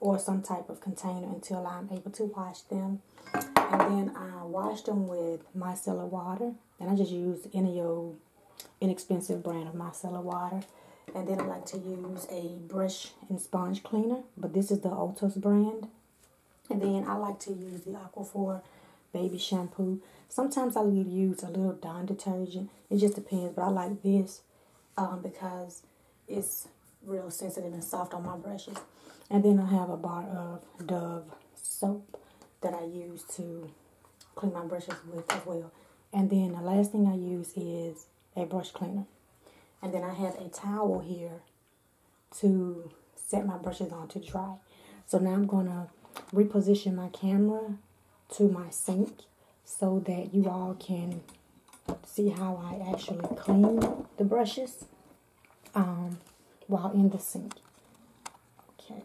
or some type of container until I'm able to wash them. And then I wash them with micellar water, and I just use any old inexpensive brand of micellar water. And then I like to use a brush and sponge cleaner, but this is the Ulta brand. And then I like to use the Aquaphor baby shampoo. Sometimes I will use a little Dawn detergent. It just depends, but I like this because it's real sensitive and soft on my brushes. And then I have a bar of Dove soap that I use to clean my brushes with as well. And then the last thing I use is a brush cleaner. And then I have a towel here to set my brushes on to dry. So now I'm going to reposition my camera to my sink so that you all can see how I actually clean the brushes while in the sink. Okay.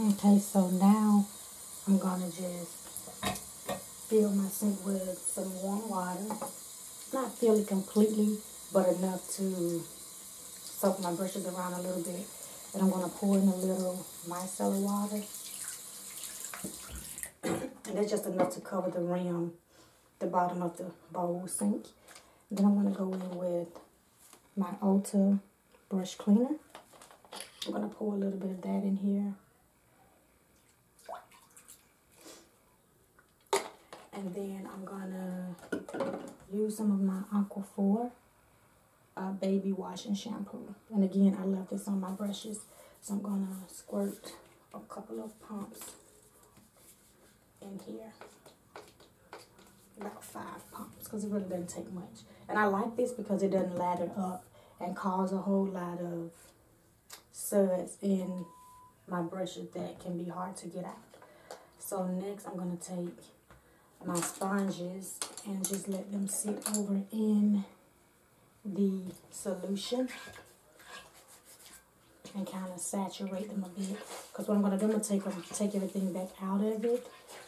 Okay, so now I'm going to just fill my sink with some warm water. Not fill it completely, but enough to soak my brushes around a little bit. And I'm going to pour in a little micellar water. And that's just enough to cover the rim, the bottom of the bowl sink. And then I'm going to go in with my Ulta brush cleaner. I'm going to pour a little bit of that in here. And then I'm gonna use some of my Aquaphor baby wash and shampoo. And again, I left this on my brushes, so I'm gonna squirt a couple of pumps in here, about 5 pumps, because it really doesn't take much. And I like this because it doesn't lather up and cause a whole lot of suds in my brushes that can be hard to get out. So next, I'm gonna take my sponges and just let them sit over in the solution and kind of saturate them a bit, because what I'm going to do, I'm going to take everything back out of it,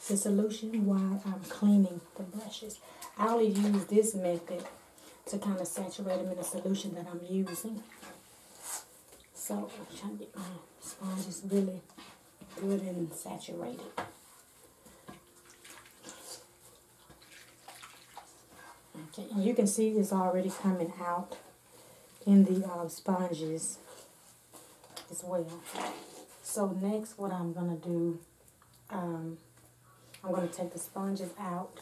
the solution, while I'm cleaning the brushes. I only use this method to kind of saturate them in the solution that I'm using. So I'm trying to get my sponges really good and saturated. Okay, and you can see it's already coming out in the sponges as well. So next, what I'm going to do, I'm going to take the sponges out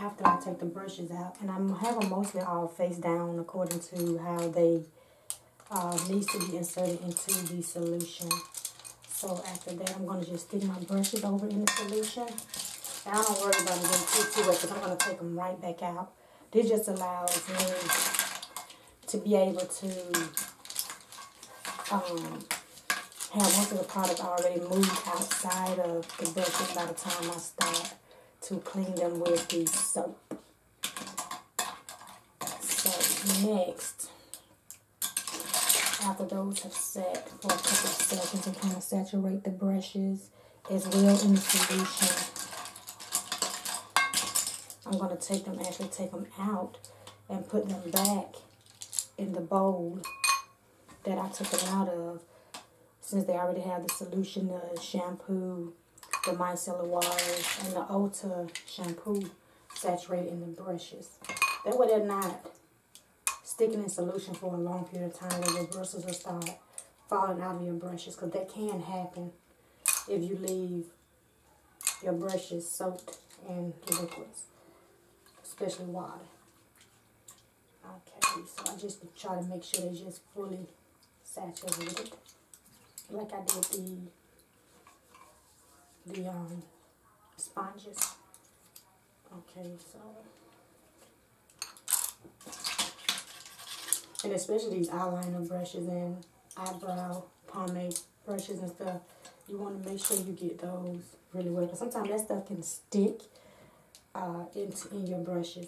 after I take the brushes out. And I'm have them mostly all face down according to how they need to be inserted into the solution. So after that, I'm going to just stick my brushes over in the solution. And I don't worry about them too wet because I'm going to take them right back out. This just allows me to be able to have most of the product already moved outside of the brushes by the time I start to clean them with the soap. So next, after those have set for a couple of seconds and kind of saturate the brushes as well in the solution, I'm going to take them, actually take them out and put them back in the bowl that I took them out of, since they already have the solution, the shampoo, the micellar water, and the Ulta shampoo saturated in the brushes. That way they're not sticking in solution for a long period of time where your bristles will start falling out of your brushes, because that can happen if you leave your brushes soaked in liquids, especially water. Okay, so I just try to make sure they just fully saturated, like I did the sponges. Okay, so, and especially these eyeliner brushes and eyebrow pomade brushes and stuff, you want to make sure you get those really well, because sometimes that stuff can stick in your brushes.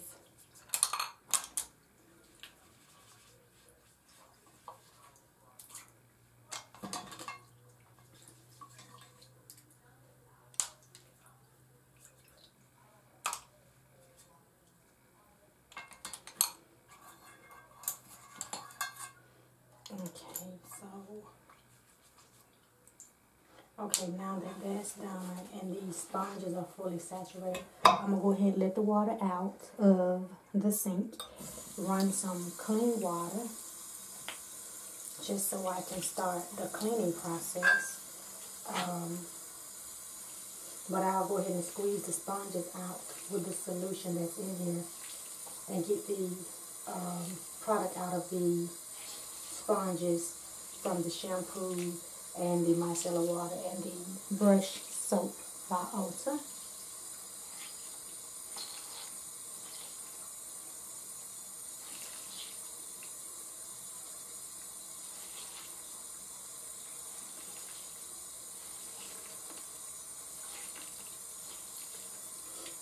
Okay, now that that's done and these sponges are fully saturated, I'm gonna go ahead and let the water out of the sink. Run some clean water just so I can start the cleaning process. But I'll go ahead and squeeze the sponges out with the solution that's in here and get the product out of the sponges from the shampoo and the micellar water and the brush soap by Ulta.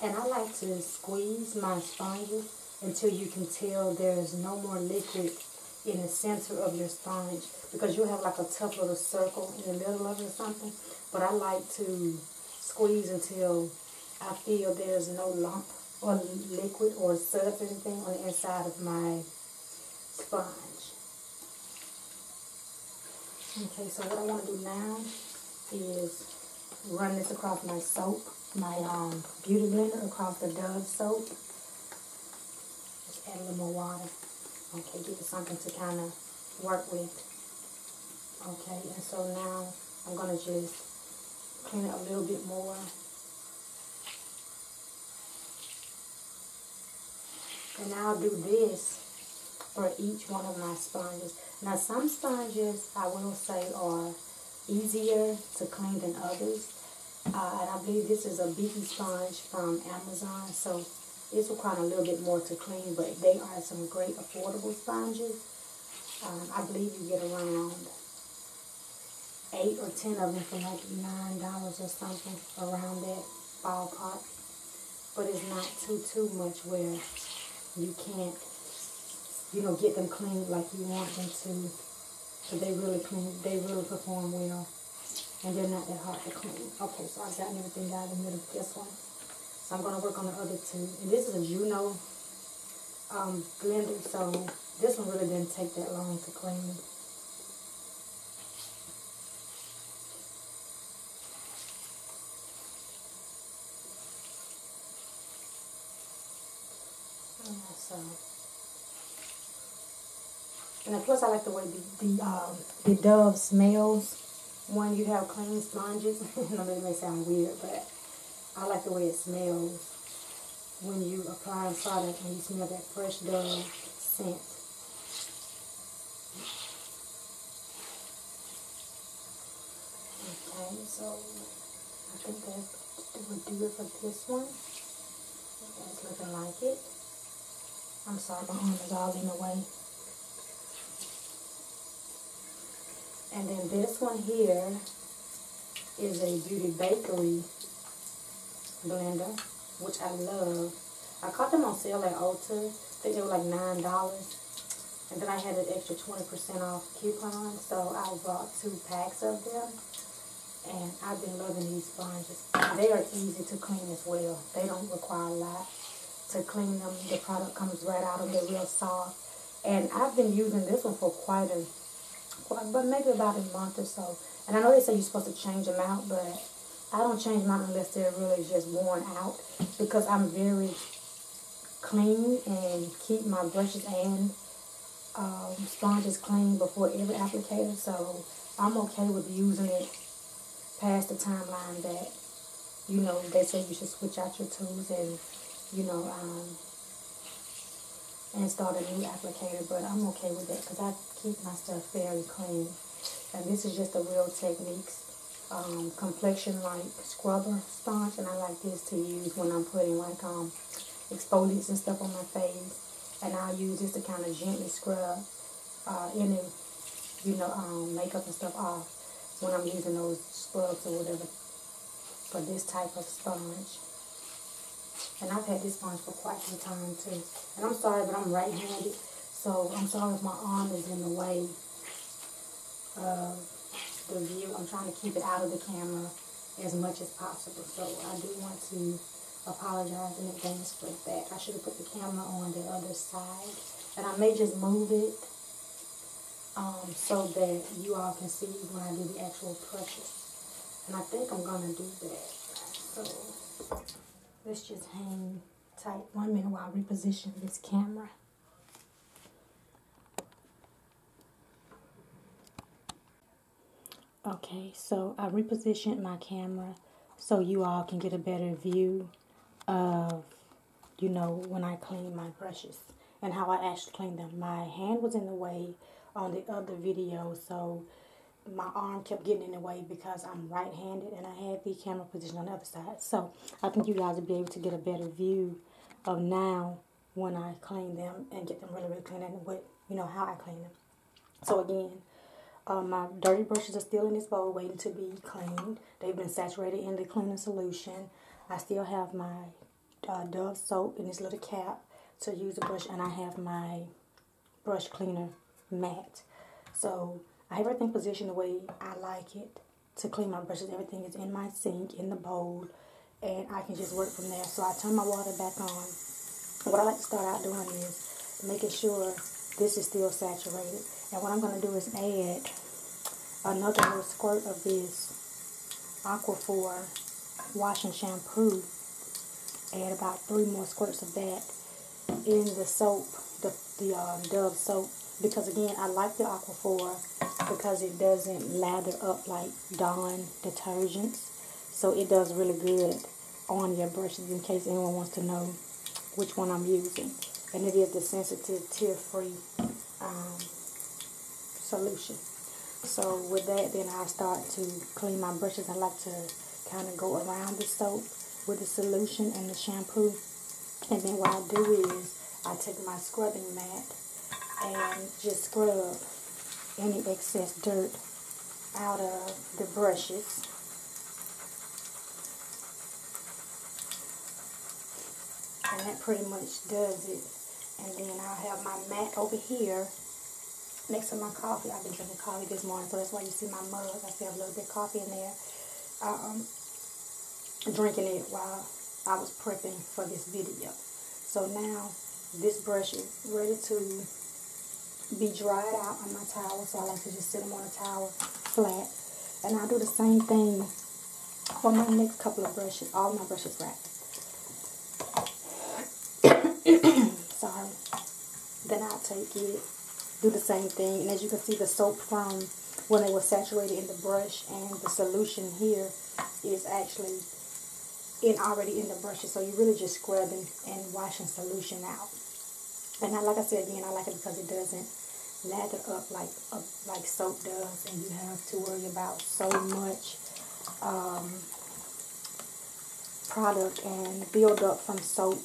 And I like to squeeze my sponges until you can tell there's no more liquid in the center of your sponge, because you'll have like a tough little circle in the middle of it or something. But I like to squeeze until I feel there's no lump or liquid or sub or anything on the inside of my sponge. Okay, so what I want to do now is run this across my soap, my Beauty Blender, across the Dove soap. Just add a little more water. Okay, give it something to kind of work with. Okay, and so now I'm going to just clean it a little bit more. And I'll do this for each one of my sponges. Now, some sponges, I will say, are easier to clean than others. And I believe this is a beaky sponge from Amazon, so it's requiring a little bit more to clean, but they are some great affordable sponges. I believe you get around 8 or 10 of them for like $9 or something, around that ballpark. But it's not too much where you can't, you know, get them cleaned like you want them to. So they really clean. They really perform well, and they're not that hard to clean. Okay, so I've gotten everything out of the middle of this one. So I'm going to work on the other two. And this is a Juno blender, so this one really didn't take that long to clean. So, and then plus I like the way the Dove smells when you have clean sponges. I know it may sound weird, but I like the way it smells when you apply product and you smell that fresh Dove scent. Okay, so I think that would do it for this one. It's looking like it. I'm sorry, my arm is all in the way. And then this one here is a Beauty Bakery blender, which I love. I caught them on sale at Ulta. I think they were like $9, and then I had an extra 20% off coupon, so I bought 2 packs of them, and I've been loving these sponges. They are easy to clean as well. They don't require a lot to clean them. The product comes right out of it, real soft, and I've been using this one for maybe about a month or so. And I know they say you're supposed to change them out, but I don't change mine unless they're really just worn out, because I'm very clean and keep my brushes and sponges clean before every applicator. So I'm okay with using it past the timeline that, you know, they say you should switch out your tools and, you know, and start a new applicator. But I'm okay with that because I keep my stuff very clean. And this is just a Real Techniques complexion like scrubber sponge, and I like this to use when I'm putting like exfoliants and stuff on my face. And I'll use this to kind of gently scrub any, you know, makeup and stuff off when I'm using those scrubs or whatever for this type of sponge. And I've had this sponge for quite some time too. And I'm sorry, but I'm right-handed, so I'm sorry if my arm is in the way of the view. I'm trying to keep it out of the camera as much as possible, so I do want to apologize in advance for that. I should have put the camera on the other side, and I may just move it so that you all can see when I do the actual brushes. And I think I'm gonna do that. So let's just hang tight 1 minute while I reposition this camera. Okay, so I repositioned my camera so you all can get a better view of, you know, when I clean my brushes and how I actually clean them. My hand was in the way on the other video, so my arm kept getting in the way because I'm right-handed and I had the camera positioned on the other side. So I think you guys will be able to get a better view of now when I clean them and get them really, really clean and what, you know, how I clean them. So again, my dirty brushes are still in this bowl waiting to be cleaned. They've been saturated in the cleaning solution. I still have my Dove soap in this little cap to use the brush, and I have my brush cleaner mat. So I have everything positioned the way I like it to clean my brushes. Everything is in my sink, in the bowl, and I can just work from there. So I turn my water back on. What I like to start out doing is making sure this is still saturated. And what I'm going to do is add another little squirt of this Aquaphor washing shampoo. Add about 3 more squirts of that in the soap, the Dove soap. Because again, I like the Aquaphor because it doesn't lather up like Dawn detergents. So it does really good on your brushes, in case anyone wants to know which one I'm using. And it is the sensitive, tear-free solution. So with that, then I start to clean my brushes. I like to kind of go around the soap with the solution and the shampoo. And then what I do is I take my scrubbing mat and just scrub any excess dirt out of the brushes. And that pretty much does it. And then I'll have my mat over here next to my coffee. I've been drinking coffee this morning, so that's why you see my mug. I still have a little bit of coffee in there. Drinking it while I was prepping for this video. So now this brush is ready to be dried out on my towel, so I like to just sit them on a towel flat. And I'll do the same thing for my next couple of brushes, all my brushes wrapped. Sorry. Then I'll take it, do the same thing, and as you can see, the soap from when it was saturated in the brush and the solution here is actually already in the brushes, so you're really just scrubbing and washing solution out. And I, like I said again, I like it because it doesn't lather up like soap does, and you have to worry about so much product and build up from soap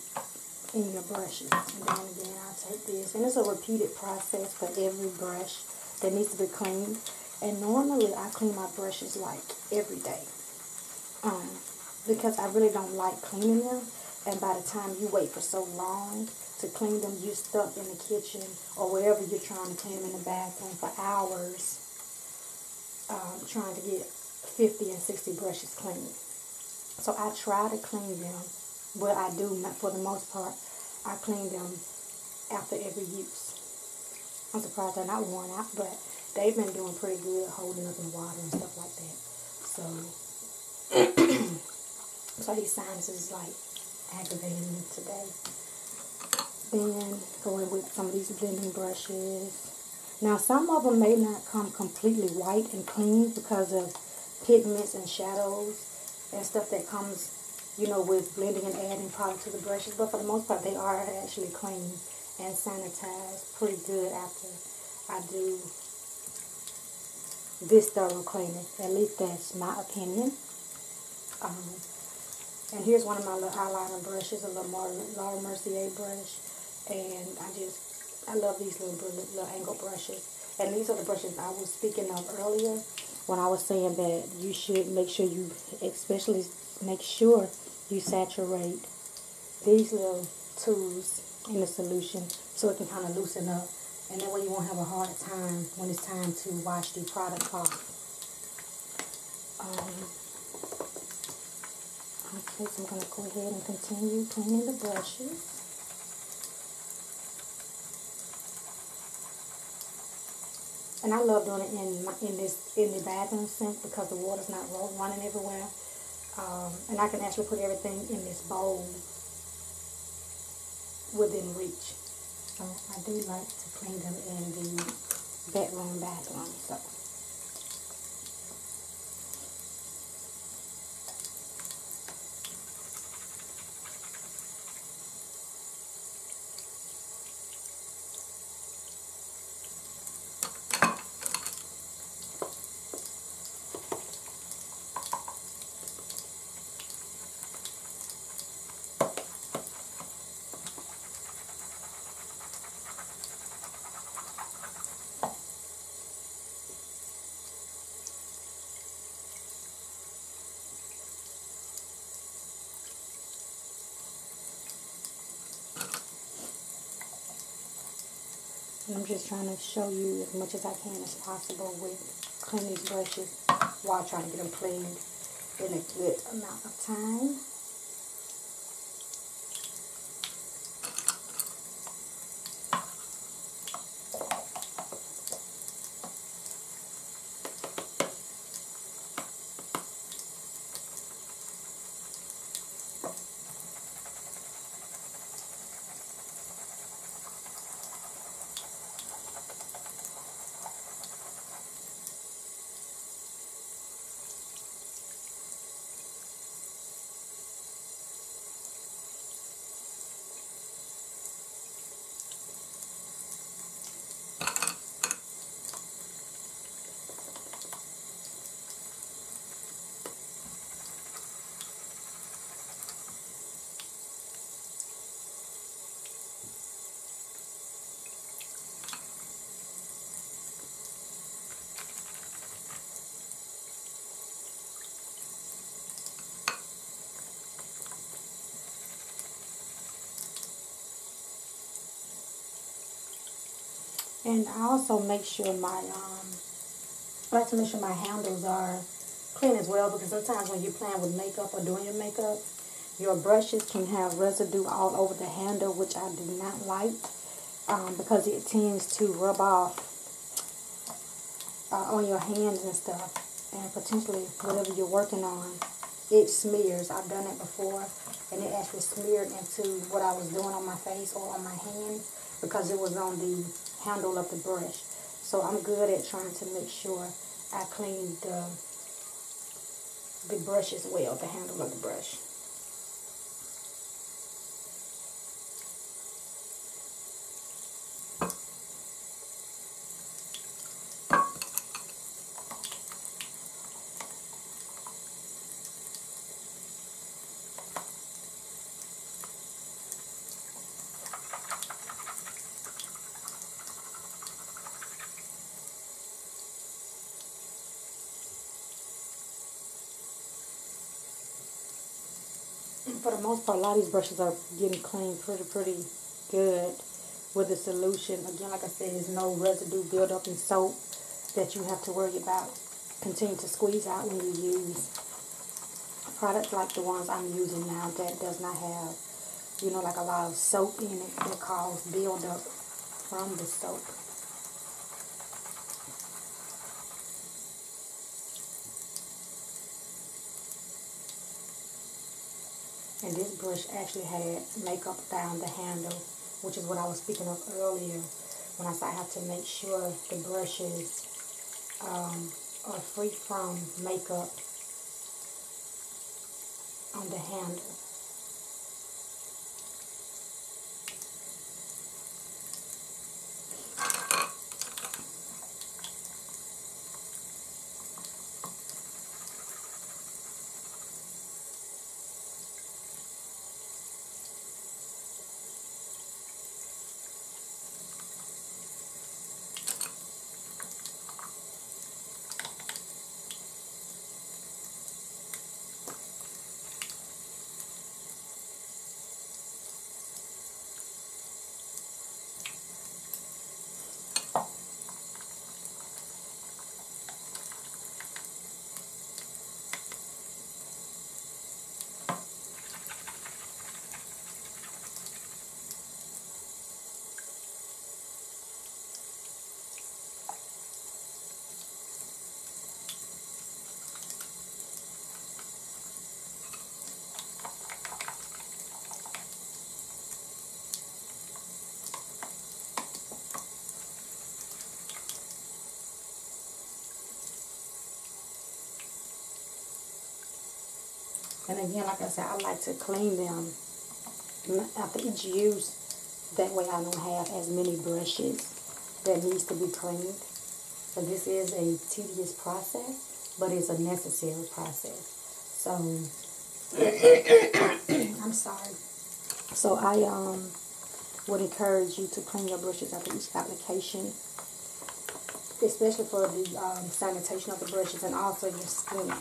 in your brushes. And then again, I'll take this, and it's a repeated process for every brush that needs to be cleaned. And normally I clean my brushes like every day, because I really don't like cleaning them, and by the time you wait for so long to clean them, you're stuck in the kitchen or wherever you're trying to clean them, in the bathroom for hours, trying to get 50 and 60 brushes clean. So I try to clean them, but I do not, for the most part, I clean them after every use. I'm surprised they're not worn out, but they've been doing pretty good holding up in water and stuff like that. So these sinuses is like aggravating me today. Then going with some of these blending brushes. Now some of them may not come completely white and clean because of pigments and shadows and stuff that comes, you know, with blending and adding product to the brushes. But for the most part, they are actually clean and sanitized pretty good after I do this thorough cleaning. At least that's my opinion. And here's one of my little eyeliner brushes, a little more Laura Mercier brush. And I love these little angle brushes. And these are the brushes I was speaking of earlier when I was saying that you should make sure you, especially make sure you saturate these little tools in the solution so it can kind of loosen up. And that way you won't have a hard time when it's time to wash the product off. Okay, so I'm going to go ahead and continue cleaning the brushes. And I love doing it in the bathroom sink because the water's not running everywhere. And I can actually put everything in this bowl within reach. So I do like to clean them in the bedroom, bathroom. So. I'm just trying to show you as much as I can as possible with cleaning brushes while trying to get them cleaned in a good amount of time. And I also make sure my, I like to make sure my handles are clean as well, because sometimes when you're playing with makeup or doing your makeup, your brushes can have residue all over the handle, which I do not like, because it tends to rub off on your hands and stuff, and potentially whatever you're working on, it smears. I've done it before, and it actually smeared into what I was doing on my face or on my hand because it was on the handle of the brush. So I'm good at trying to make sure I clean the brush as well, the handle of the brush. For the most part, a lot of these brushes are getting cleaned pretty good with the solution. Again, like I said, there's no residue buildup in soap that you have to worry about. Continue to squeeze out when you use products like the ones I'm using now that does not have, you know, like a lot of soap in it that cause buildup from the soap. And this brush actually had makeup down the handle, which is what I was speaking of earlier when I said I have to make sure the brushes are free from makeup on the handle. And again, like I said, I like to clean them after each use. That way I don't have as many brushes that needs to be cleaned. So this is a tedious process, but it's a necessary process. So, I'm sorry. So I would encourage you to clean your brushes after each application, especially for the sanitation of the brushes and also your skin.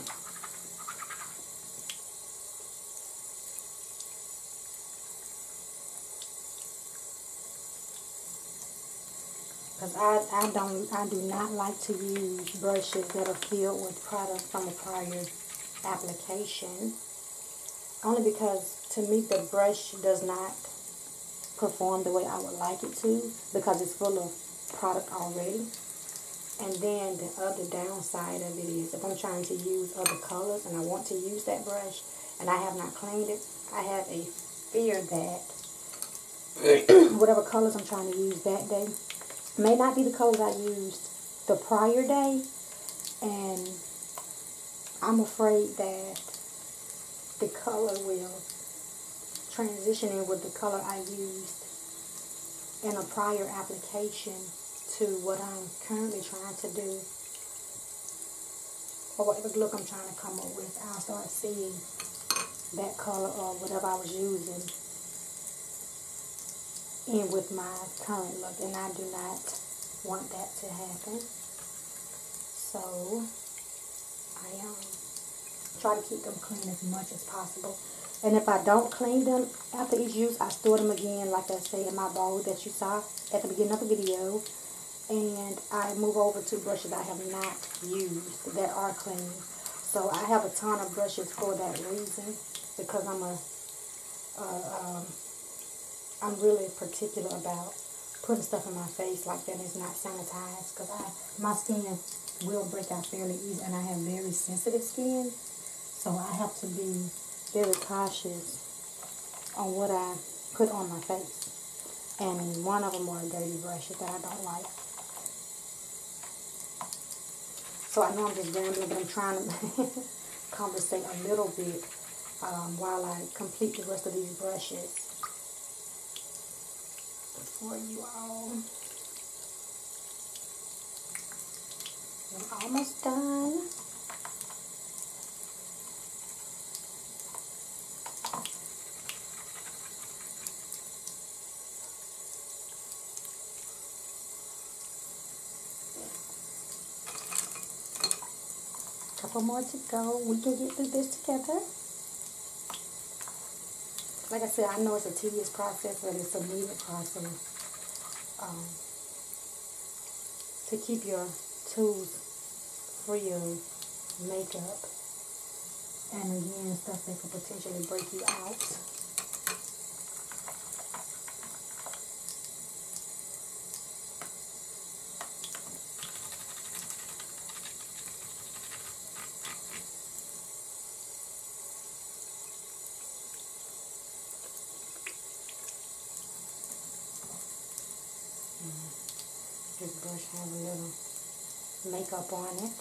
Because I do not like to use brushes that are filled with product from a prior application. Only because to me the brush does not perform the way I would like it to, because it's full of product already. And then the other downside of it is, if I'm trying to use other colors and I want to use that brush and I have not cleaned it, I have a fear that whatever colors I'm trying to use that day may not be the colors I used the prior day, and I'm afraid that the color will transition in with the color I used in a prior application to what I'm currently trying to do, or whatever look I'm trying to come up with. I'll start seeing that color or whatever I was using in with my current look, and I do not want that to happen. So I try to keep them clean as much as possible. And if I don't clean them after each use, I store them again, like I say, in my bowl that you saw at the beginning of the video. And I move over to brushes I have not used that are clean. So I have a ton of brushes for that reason, because I'm really particular about putting stuff in my face like that is not sanitized, because my skin will break out fairly easy, and I have very sensitive skin, so I have to be very cautious on what I put on my face. And one of them are dirty brushes that I don't like. So I know I'm just rambling, but I'm trying to conversate a little bit while I complete the rest of these brushes for you all. I'm almost done. Couple more to go. We can get through this together. Like I said, I know it's a tedious process, but it's a needed process to keep your tools free of makeup and, again, stuff that could potentially break you out. This brush has a little makeup on it.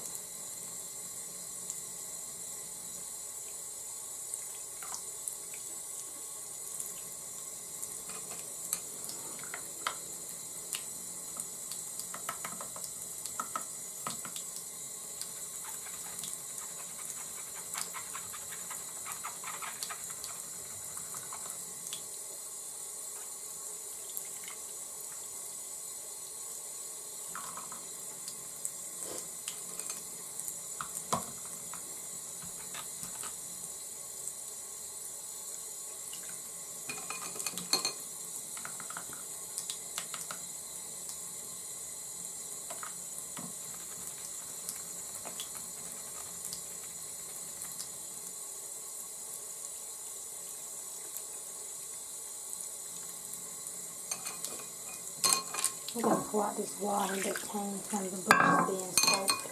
I'm going to pour out this water that came from the brushes being soaked.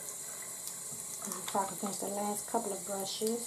If I can finish the last couple of brushes.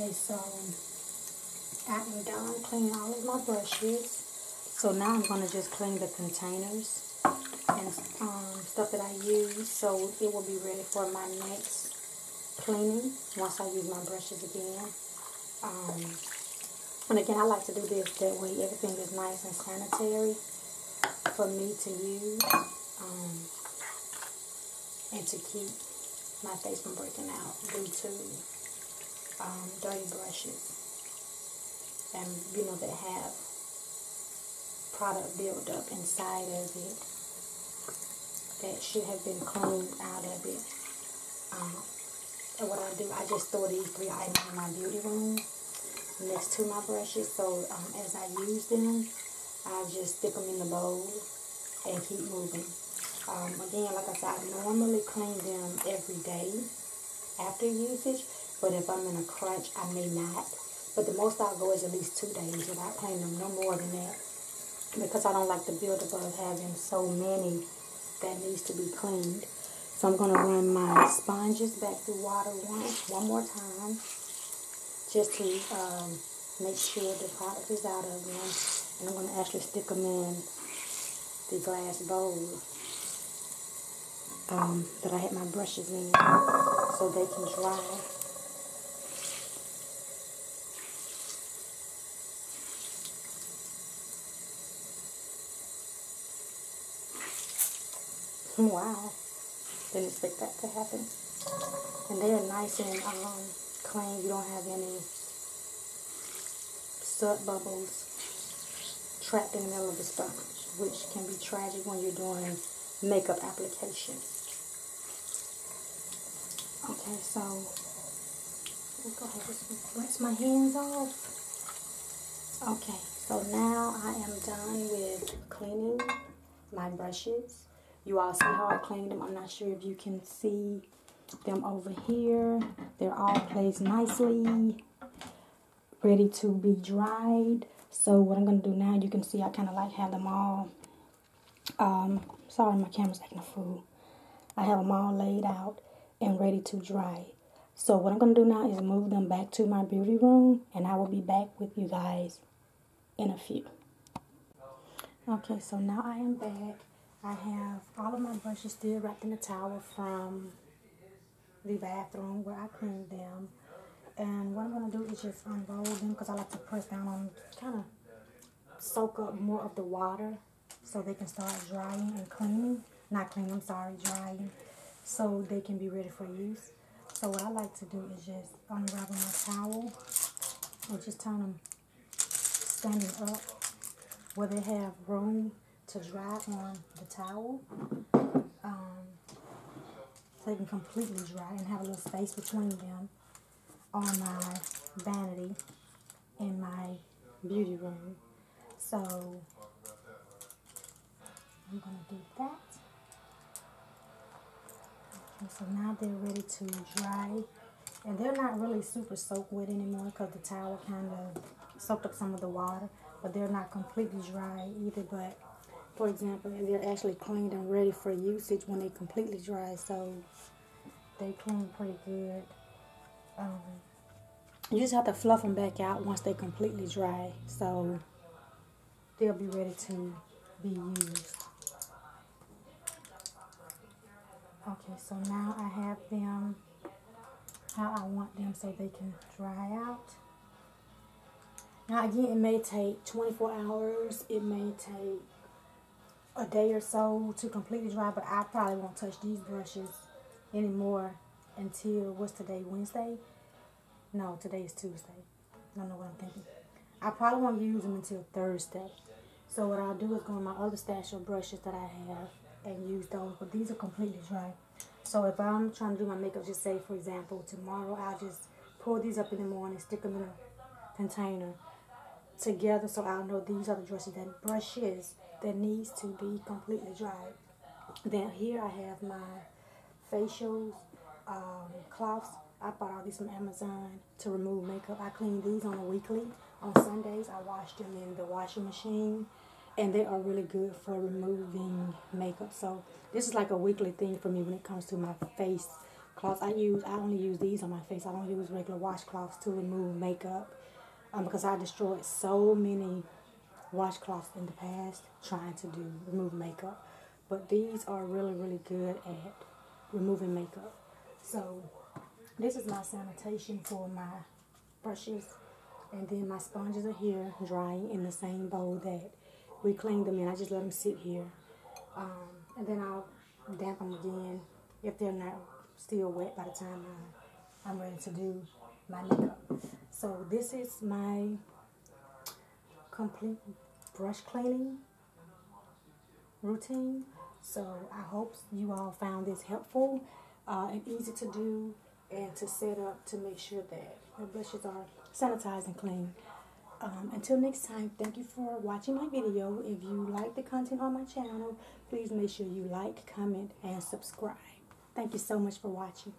Okay, so I'm done cleaning all of my brushes. So now I'm going to just clean the containers and stuff that I use, so it will be ready for my next cleaning once I use my brushes again. And again, I like to do this, that way everything is nice and sanitary for me to use and to keep my face from breaking out due to dirty brushes and, you know, that have product buildup inside of it that should have been cleaned out of it. And what I do, I just throw these three items in my beauty room next to my brushes. So as I use them, I just stick them in the bowl and keep moving. Again, like I said, I normally clean them every day after usage, but if I'm in a crunch, I may not. But the most I'll go is at least 2 days without cleaning them, no more than that, because I don't like the buildup of having so many that needs to be cleaned. So I'm going to run my sponges back through water one more time just to make sure the product is out of them. And I'm going to actually stick them in the glass bowl that I had my brushes in so they can dry. Wow, didn't expect that to happen. And they are nice and clean. You don't have any soot bubbles trapped in the middle of the sponge, which can be tragic when you're doing makeup application. Okay, so I'm going to just rinse my hands off. Okay, so now I am done with cleaning my brushes. You all see how I cleaned them. I'm not sure if you can see them over here. They're all placed nicely, ready to be dried. So what I'm going to do now, you can see I kind of like have them all. Sorry, my camera's acting a fool. I have them all laid out and ready to dry. So what I'm going to do now is move them back to my beauty room, and I will be back with you guys in a few. Okay, so now I am back. I have all of my brushes still wrapped in a towel from the bathroom where I cleaned them. And what I'm going to do is just unroll them because I like to press down on them, kind of soak up more of the water so they can start drying and cleaning. Not cleaning, I'm sorry, drying. So they can be ready for use. So what I like to do is just unravel my towel and just turn them standing up where they have room to dry on the towel, so they can completely dry and have a little space between them on my vanity in my beauty room. So I'm gonna do that. Okay, so now they're ready to dry, and they're not really super soaked wet anymore because the towel kind of soaked up some of the water, but they're not completely dry either. But for example, they're actually cleaned and ready for usage when they completely dry, so they clean pretty good. You just have to fluff them back out once they completely dry, so they'll be ready to be used. Okay, so now I have them how I want them so they can dry out. Now again, it may take 24 hours, it may take a day or so to completely dry, but I probably won't touch these brushes anymore until, what's today, Wednesday? No, today is Tuesday. I don't know what I'm thinking. I probably won't use them until Thursday. So what I'll do is go in my other stash of brushes that I have and use those, but these are completely dry. So if I'm trying to do my makeup, just say, for example, tomorrow, I'll just pull these up in the morning, stick them in a container together, so I'll know these are the brushes that needs to be completely dried. Then here I have my facials, cloths. I bought all these from Amazon to remove makeup. I clean these on a weekly. On Sundays, I wash them in the washing machine, and they are really good for removing makeup. So this is like a weekly thing for me when it comes to my face washcloths. I only use these on my face. I don't use regular washcloths to remove makeup because I destroyed so many washcloths in the past trying to remove makeup. But these are really, really good at removing makeup. So this is my sanitation for my brushes. And then my sponges are here drying in the same bowl that we cleaned them in. I just let them sit here. And then I'll dampen them again if they're not still wet by the time I'm ready to do my makeup. So this is my complete brush cleaning routine. So I hope you all found this helpful and easy to do and to set up to make sure that your brushes are sanitized and clean. Until next time, thank you for watching my video. If you like the content on my channel, please make sure you like, comment, and subscribe. Thank you so much for watching.